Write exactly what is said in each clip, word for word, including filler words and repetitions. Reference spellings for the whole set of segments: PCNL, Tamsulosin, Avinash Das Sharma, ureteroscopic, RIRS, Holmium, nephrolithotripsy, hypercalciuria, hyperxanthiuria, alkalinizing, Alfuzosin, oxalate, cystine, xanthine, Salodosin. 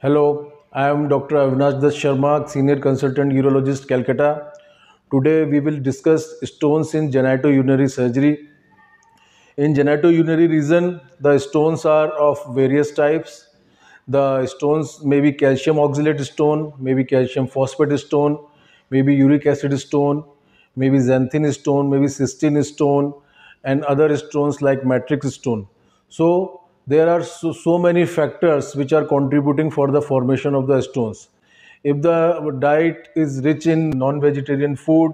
Hello, I am Doctor Avinash Das Sharma, Senior Consultant Urologist, Calcutta. Today we will discuss stones in genitourinary surgery. In genitourinary region, the stones are of various types. The stones may be calcium oxalate stone, may be calcium phosphate stone, may be uric acid stone, may be xanthine stone, may be cystine stone, and other stones like matrix stone. So there are so, so many factors which are contributing for the formation of the stones. If the diet is rich in non-vegetarian food,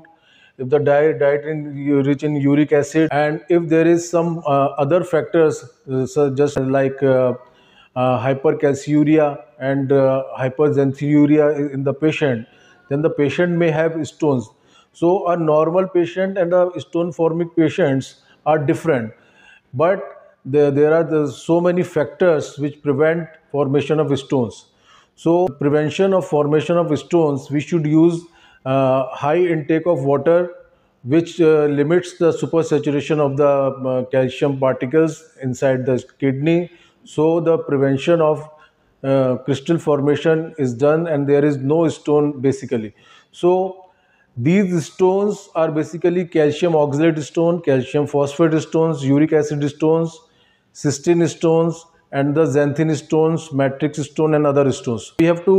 if the diet, diet is rich in uric acid, and if there is some uh, other factors uh, such just like uh, uh, hypercalciuria and uh, hyperxanthiuria in the patient, then the patient may have stones. So a normal patient and a stone-formic patients are different, but There, there are the, so many factors which prevent formation of stones. So prevention of formation of stones, we should use uh, high intake of water, which uh, limits the supersaturation of the uh, calcium particles inside the kidney. So the prevention of uh, crystal formation is done and there is no stone basically. So these stones are basically calcium oxalate stone, calcium phosphate stones, uric acid stones, cystine stones, and the xanthine stones, matrix stone, and other stones. We have to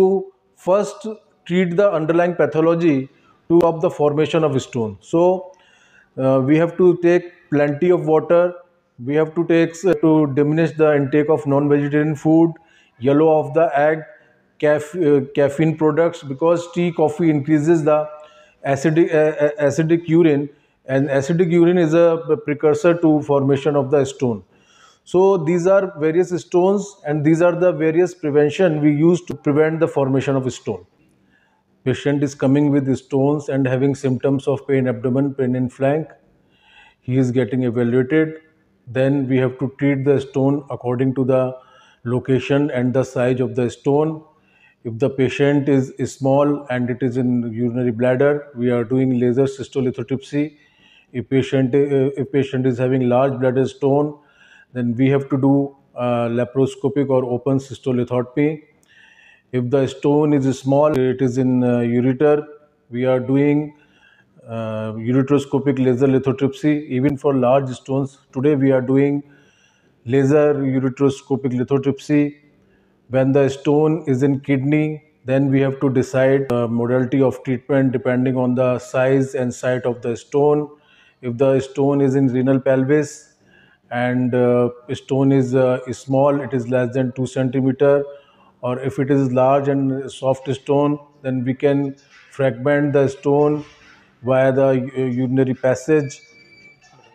first treat the underlying pathology to stop the formation of stone. So uh, we have to take plenty of water, we have to take uh, to diminish the intake of non-vegetarian food, yellow of the egg, caff uh, caffeine products, because tea, coffee increases the acidic, uh, acidic urine, and acidic urine is a precursor to formation of the stone. So these are various stones, and these are the various prevention we use to prevent the formation of a stone. Patient is coming with stones and having symptoms of pain abdomen, pain in flank. He is getting evaluated. Then we have to treat the stone according to the location and the size of the stone. If the patient is small and it is in urinary bladder, we are doing laser systolithotripsy. If patient, if patient is having large bladder stone, then we have to do uh, laparoscopic or open systolithotropy. If the stone is small, it is in uh, ureter, we are doing uh, ureteroscopic laser lithotripsy. Even for large stones, today we are doing laser ureteroscopic lithotripsy. When the stone is in kidney, then we have to decide the modality of treatment depending on the size and site of the stone. If the stone is in renal pelvis, and uh, stone is uh, small, it is less than two centimeters, or if it is large and soft stone, then we can fragment the stone via the uh, urinary passage.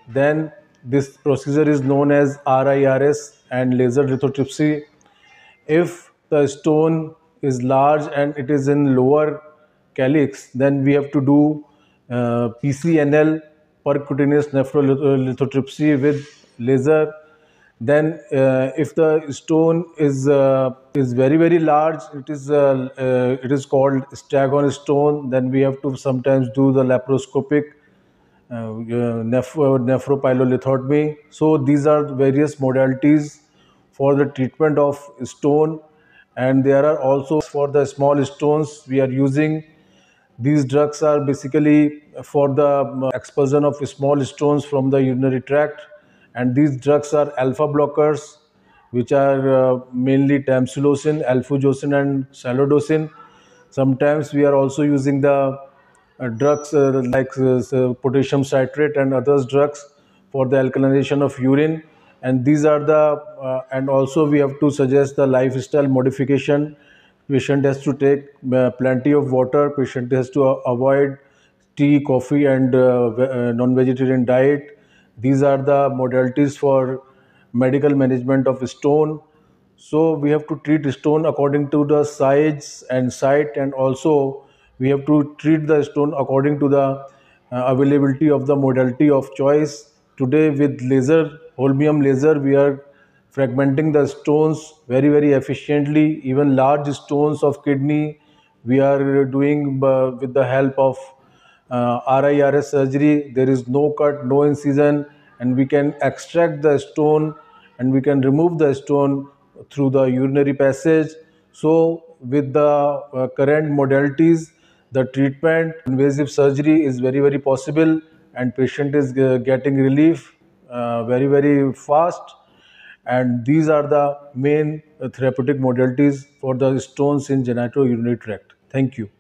Then this procedure is known as R I R S and laser lithotripsy. If the stone is large and it is in lower calyx, then we have to do uh, P C N L, percutaneous nephrolithotripsy with laser. Then uh, if the stone is uh, is very very large, it is uh, uh, it is called staghorn stone. Then we have to sometimes do the laparoscopic uh, uh, nephro nephropilolithotomy. So these are various modalities for the treatment of stone, and there are also for the small stones we are using. These drugs are basically for the uh, expulsion of small stones from the urinary tract. And these drugs are alpha blockers, which are uh, mainly Tamsulosin, Alfuzosin, and Salodosin. Sometimes we are also using the uh, drugs uh, like uh, potassium citrate and other drugs for the alkalinization of urine. And these are the uh, and also we have to suggest the lifestyle modification. Patient has to take uh, plenty of water. Patient has to uh, avoid tea, coffee, and uh, uh, non-vegetarian diet. These are the modalities for medical management of stone. So we have to treat stone according to the size and site, and also we have to treat the stone according to the uh, availability of the modality of choice. Today with laser, Holmium laser, we are fragmenting the stones very very efficiently. Even large stones of kidney we are doing uh, with the help of Uh, R I R S surgery. There is no cut, no incision, and we can extract the stone and we can remove the stone through the urinary passage. So with the uh, current modalities, the treatment, invasive surgery is very, very possible, and patient is uh, getting relief uh, very, very fast. And these are the main uh, therapeutic modalities for the stones in genitourinary tract. Thank you.